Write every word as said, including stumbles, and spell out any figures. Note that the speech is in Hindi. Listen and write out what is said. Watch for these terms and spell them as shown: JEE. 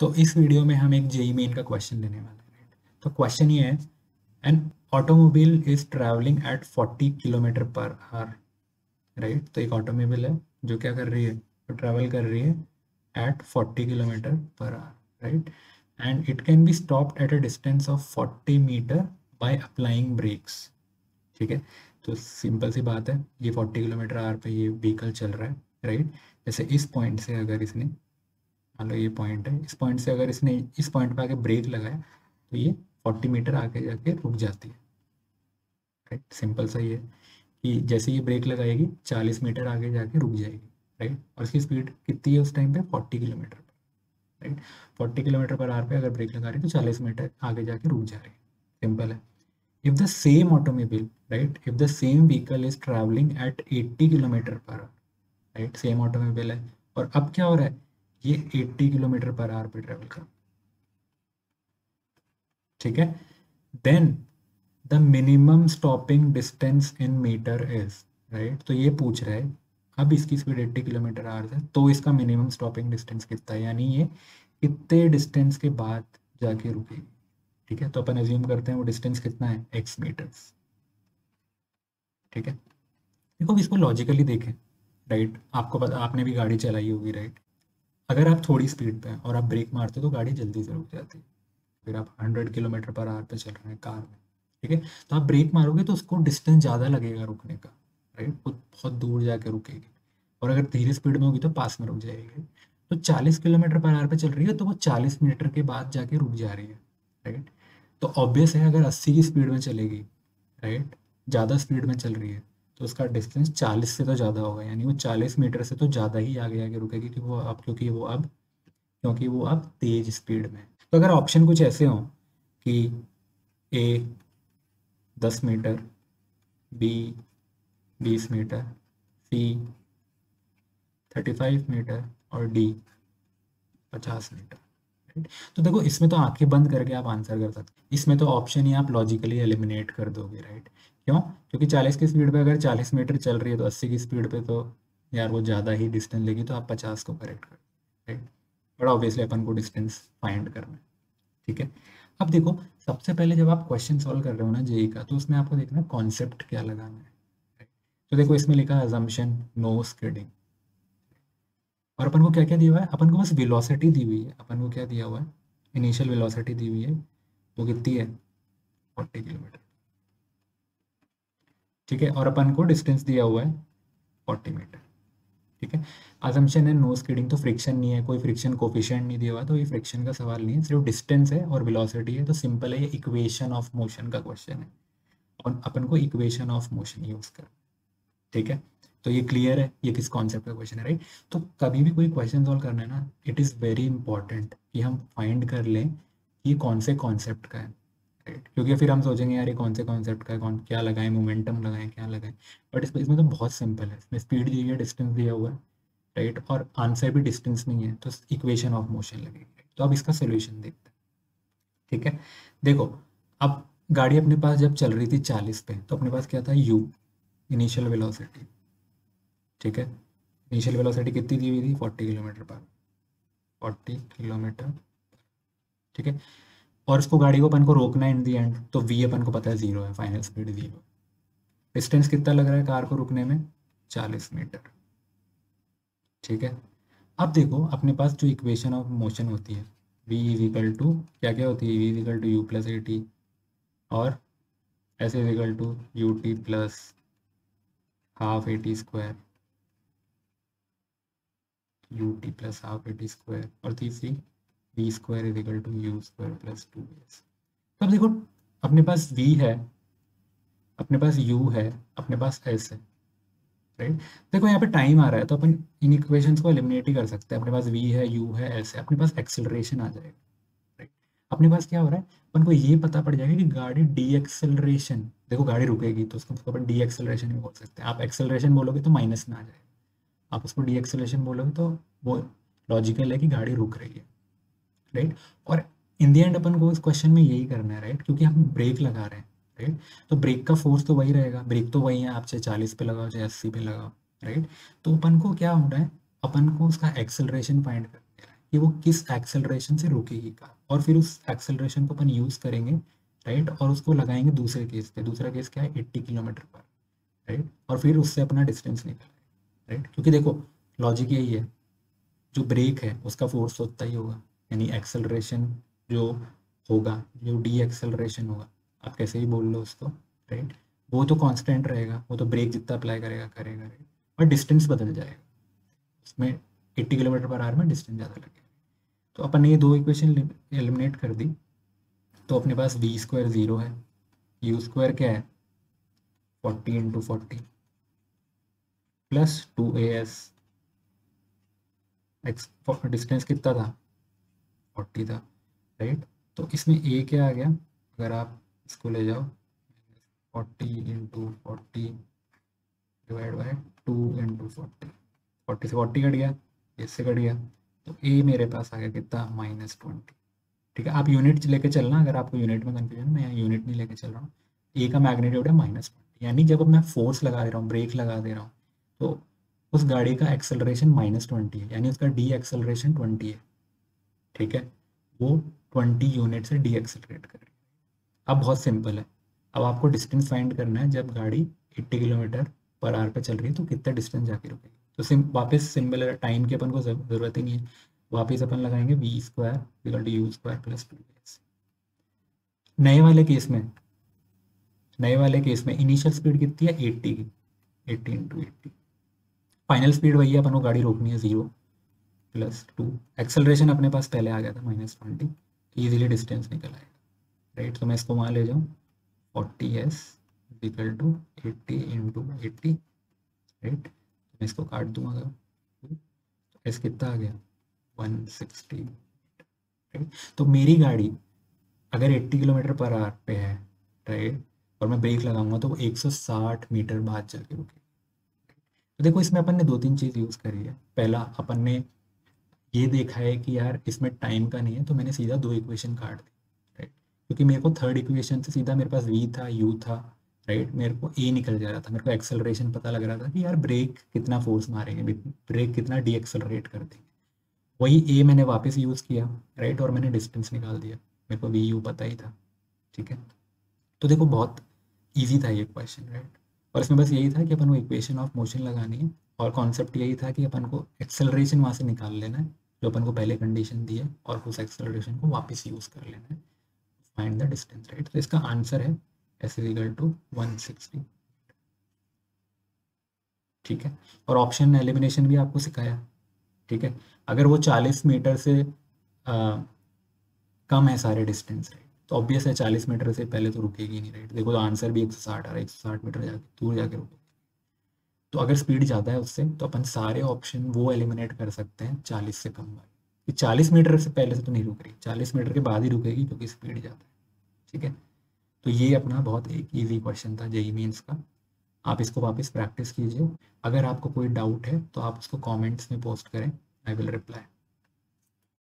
तो इस वीडियो में हम एक जेई मेन का क्वेश्चन लेने वाले हैं। तो क्वेश्चन ये है, an automobile is travelling at forty kilometre per hour, right. तो एक ऑटोमोबाइल है जो क्या कर रही है, तो ट्रैवल कर रही है at forty kilometre per hour, right. And it can be stopped at a distance of forty metre by applying brakes, ठीक है। तो सिंपल सी बात है, ये फोर्टी किलोमीटर आवर पे ये व्हीकल चल रहा है, राइट। जैसे इस पॉइंट से अगर इसने, मान लो ये पॉइंट है, इस पॉइंट से अगर इसने इस पॉइंट पे आके ब्रेक लगाया तो ये फोर्टी मीटर आके जाके रुक जाती है, राइट। सिंपल सा ये कि जैसे ये ब्रेक लगाएगी चालीस मीटर आगे जाके रुक जाएगी, राइट। और इसकी स्पीड कितनी है उस टाइम पे, forty kilometre, right. Forty kilometre per hour पे अगर ब्रेक लगा रही है तो चालीस मीटर आगे जाके रुक जा रही है, सिंपल है। If the same automobile, right, if the same vehicle is travelling at eighty kilometre per hour, right, same automobile है और अब क्या हो रहा है, ये एटी किलोमीटर पर आवर पे ट्रेवल कर, ठीक है। Then the minimum stopping distance in metre is, right. तो ये पूछ रहा है अब इसकी स्पीड एटी किलोमीटर आवर है तो इसका मिनिमम स्टॉपिंग डिस्टेंस कितना है, यानी ये कितने डिस्टेंस के बाद जाके रुकेगी, ठीक है। तो अपन अज्यूम करते हैं वो डिस्टेंस कितना है, एक्स मीटर्स, ठीक है। देखो इसको लॉजिकली देखें, राइट। आपको पता, आपने भी गाड़ी चलाई होगी, राइट। अगर आप थोड़ी स्पीड पे हैं और आप ब्रेक मारते हो तो गाड़ी जल्दी से रुक जाती है। फिर आप हंड्रेड किलोमीटर पर आवर पे चल रहे हैं कार में, ठीक है, तो आप ब्रेक मारोगे तो उसको डिस्टेंस ज़्यादा लगेगा रुकने का, राइट। वो बहुत दूर जाके रुकेगी और अगर धीरे स्पीड में होगी तो पास में रुक जाएगी। तो चालीस किलोमीटर पर आवर पे चल रही है तो वो चालीस मीटर के बाद जाके रुक जा रही है, राइट। तो ऑब्वियस है अगर अस्सी की स्पीड में चलेगी, राइट, ज़्यादा स्पीड में चल रही है तो उसका डिस्टेंस चालीस से तो ज़्यादा होगा, यानी वो चालीस मीटर से तो ज़्यादा ही आगे आगे रुकेगी कि वो अब क्योंकि वो अब क्योंकि वो अब तेज स्पीड में। तो अगर ऑप्शन कुछ ऐसे हो कि ए दस मीटर, बी बीस मीटर, सी पैंतीस मीटर और डी पचास मीटर, राइट। तो देखो इसमें तो आंखें बंद करके आप आंसर कर सकते, इसमें तो ऑप्शन ही आप लॉजिकली एलिमिनेट कर दोगे, राइट। क्यों? क्योंकि चालीस की स्पीड पे अगर चालीस मीटर चल रही है तो अस्सी की स्पीड पे तो यार वो ज़्यादा ही डिस्टेंस लेगी, तो आप पचास को करेक्ट कर, राइट। बट ऑब्वियसली अपन को डिस्टेंस फाइंड करना है, ठीक है। अब देखो सबसे पहले जब आप क्वेश्चन सॉल्व कर रहे हो ना जेई का, तो उसमें आपको देखना है कॉन्सेप्ट क्या लगाना है, राइट। तो देखो इसमें लिखा है अजम्पशन नो स्किडिंग, और अपन को क्या क्या दिया हुआ है, अपन को बस वेलोसिटी दी हुई है। अपन को क्या दिया हुआ है, इनिशियल वेलोसिटी दी हुई है, वो कितनी है, फोर्टी किलोमीटर, ठीक है। और अपन को डिस्टेंस दिया हुआ है फोर्टी मीटर, ठीक है। असम्पशन है नो स्किडिंग, तो फ्रिक्शन नहीं है, कोई फ्रिक्शन कोफिशिएंट नहीं दिया हुआ, तो ये फ्रिक्शन का सवाल नहीं है, सिर्फ डिस्टेंस है और वेलोसिटी है। तो सिंपल है, ये इक्वेशन ऑफ मोशन का क्वेश्चन है और अपन को इक्वेशन ऑफ मोशन यूज कर, ठीक है। तो ये क्लियर है, ये किस कॉन्सेप्ट का क्वेश्चन है, राइट। तो कभी भी कोई क्वेश्चन सॉल्व करना है ना, इट इज़ वेरी इंपॉर्टेंट कि हम फाइंड कर लें कि कौन से कॉन्सेप्ट का है, राइट। क्योंकि फिर हम सोचेंगे यार ये कौन से कॉन्सेप्ट का है, कौन क्या लगाएं, मोमेंटम लगाएं, क्या लगाएं। बट इसमें इसमें तो बहुत सिंपल है, इसमें स्पीड दी है, डिस्टेंस दिया हुआ है, राइट, और आंसर भी डिस्टेंस नहीं है तो इक्वेशन ऑफ मोशन लगेगी। तो अब इसका सोल्यूशन देखते हैं, ठीक है। देखो अब गाड़ी अपने पास जब चल रही थी चालीस पे, तो अपने पास क्या था, यू इनिशियल वेलोसिटी, ठीक है। इनिशियल वेलोसिटी कितनी दी हुई थी, forty kilometre per forty kilometre, ठीक है। और उसको गाड़ी को अपन को रोकना है इन दी एंड, तो वी अपन को पता है जीरो है, फाइनल स्पीड जीरो। डिस्टेंस कितना लग रहा है कार को रुकने में, चालीस मीटर, ठीक है। अब देखो अपने पास जो इक्वेशन ऑफ मोशन होती है, वी इज इक्वल टू क्या क्या होती है, v is equal to u plus a t और s is equal to u t plus half a t square, u t plus half a t square और तीसरी v square is equal to u square plus two v s। तो अब देखो अपने पास v है, अपने पास u है, अपने पास s है, राइट। देखो यहाँ पे टाइम आ रहा है तो अपन इन इक्वेशंस को एलिमिनेट ही कर सकते हैं। अपने पास v है, u है, s है, अपने पास एक्सेलरेशन आ जाएगा, राइट। अपने पास क्या हो रहा है, अपन को ये पता पड़ जाएगा कि गाड़ी डी एक्सेलरेशन, देखो गाड़ी रुकेगी तो उसको अपन डी एक्सेलरेशन भी बोल सकते हैं। आप एक्सेलरेशन बोलोगे तो माइनस में आ जाएगा, आप उसको डी एक्सेलरेशन बोलोगे तो वो लॉजिकल है कि गाड़ी रुक रही है, राइट right? और इन द एंड अपन को इस क्वेश्चन में यही करना है, राइट right? क्योंकि हम ब्रेक लगा रहे हैं, राइट right? तो ब्रेक का फोर्स तो वही रहेगा, ब्रेक तो वही है, आप चाहे चालीस पे लगाओ चाहे अस्सी पे लगाओ, राइट right? तो अपन को क्या हो रहा है, अपन को उसका एक्सेलरेशन फाइंड करना है, कि वो किस एक्सेलरेशन से रुकेगी कार, और फिर उस एक्सेलरेशन को अपन यूज करेंगे राइट, और उसको लगाएंगे दूसरे केस पे। दूसरा केस क्या है, अस्सी किलोमीटर पर राइट, और फिर उससे अपना डिस्टेंस निकालेंगे राइट। क्योंकि देखो लॉजिक यही है, जो ब्रेक है उसका फोर्स उतना ही होगा, यानी एक्सेलरेशन जो होगा, जो डी एक्सेलरेशन होगा, आप कैसे ही बोल लो उसको राइट, वो तो कांस्टेंट रहेगा, वो तो ब्रेक जितना अप्लाई करेगा करेगा राइट, और डिस्टेंस बदल जाएगा, उसमें अस्सी किलोमीटर पर आवर में डिस्टेंस ज़्यादा लगेगा। तो अपन ने ये दो इक्वेशन एलिमिनेट कर दी, तो अपने पास वी स्क्वायर जीरो है, यू स्क्वायर क्या है forty into forty plus two a s, distance कितना था फोर्टी था राइट। तो इसमें ए क्या आ गया, अगर आप इसको ले जाओ forty into forty divide by two into forty, forty से फोर्टी कट गया, इससे कट गया, तो ए मेरे पास आ गया कितना माइनस ट्वेंटी। ठीक है, आप यूनिट लेके चलना, अगर आपको यूनिट में कन्फ्यूजन, मैं यहाँ यूनिट नहीं लेके चल रहा हूँ। ए का मैग्नीट्यूड है माइनस ट्वेंटी, यानी जब मैं फोर्स लगा दे रहा हूँ, ब्रेक लगा दे रहा हूँ, तो उस गाड़ी का एक्सेलरेशन माइनस ट्वेंटी है, यानी उसका डी एक्सेलरेशन ट्वेंटी है। ठीक है, वो ट्वेंटी यूनिट से डी एक्सेलरेट कर रही है। अब बहुत सिंपल है, अब आपको डिस्टेंस फाइंड करना है, जब गाड़ी अस्सी किलोमीटर पर आवर पे चल रही है तो कितना डिस्टेंस जाके रुकेगी। तो सिम वापस सिंपल, टाइम की अपन को जरूरत ही नहीं है, वापस अपन लगाएंगे v square equal to u square plus two x. नए वाले केस में नए वाले केस में इनिशियल स्पीड कितनी है अस्सी की, अस्सी इंटू अस्सी, फाइनल स्पीड वही है, अपन को गाड़ी रोकनी है जीरो प्लस टू, एक्सेलरेशन अपने पास पहले आ गया था माइनस ट्वेंटी, ईजिली डिस्टेंस निकल आएगा राइट। तो मैं इसको वहाँ ले जाऊँ, forty s equal to eighty into eighty right, मैं इसको काट दूंगा, अगर एस कितना आ गया वन सिक्सटी राइट। तो मेरी गाड़ी अगर अस्सी किलोमीटर पर आवर पे है राइट, और मैं ब्रेक लगाऊंगा तो वो एक सौ साठ मीटर बाद जाके रुके। तो देखो इसमें अपन ने दो तीन चीज़ यूज़ करी है। पहला अपन ने ये देखा है कि यार इसमें टाइम का नहीं है, तो मैंने सीधा दो इक्वेशन काट दी, क्योंकि मेरे को थर्ड इक्वेशन से सीधा मेरे पास v था u था राइट, मेरे को a निकल जा रहा था, मेरे को एक्सेलरेशन पता लग रहा था कि यार ब्रेक कितना फोर्स मारेंगे, ब्रेक कितना डी एक्सेलरेट कर देंगे, वही a मैंने वापस यूज़ किया राइट, और मैंने डिस्टेंस निकाल दिया, मेरे को v u पता ही था। ठीक है, तो देखो बहुत ईजी था ये क्वेश्चन राइट, और इसमें बस यही था कि अपन को इक्वेशन ऑफ मोशन लगानी है, और कॉन्सेप्ट यही था कि अपन को एक्सेलरेशन वहाँ से निकाल लेना है जो अपन को पहले कंडीशन दी है, और उस एक्सेलरेशन को वापस यूज़ कर लेना है, फाइंड द डिस्टेंस राइट। तो इसका आंसर है s is equal to one sixty. ठीक है, और ऑप्शन एलिमिनेशन भी आपको सिखाया। ठीक है, अगर वो चालीस मीटर से आ, कम है सारे डिस्टेंस राइट, तो ऑब्वियस है चालीस मीटर से पहले तो रुकेगी नहीं राइट। देखो तो आंसर भी एक सौ साठ आ रहा है, एक सौ साठ मीटर जाके दूर जाके रुकेगी। तो अगर स्पीड ज़्यादा है उससे, तो अपन सारे ऑप्शन वो एलिमिनेट कर सकते हैं चालीस से कम वाले, चालीस मीटर से पहले से तो नहीं रुक रही, चालीस मीटर के बाद ही रुकेगी क्योंकि स्पीड ज़्यादा है। ठीक है, तो ये अपना बहुत एक ईजी क्वेश्चन था जेईई मेंस का। आप इसको वापस प्रैक्टिस कीजिए, अगर आपको कोई डाउट है तो आप उसको कमेंट्स में पोस्ट करें, आई विल रिप्लाई।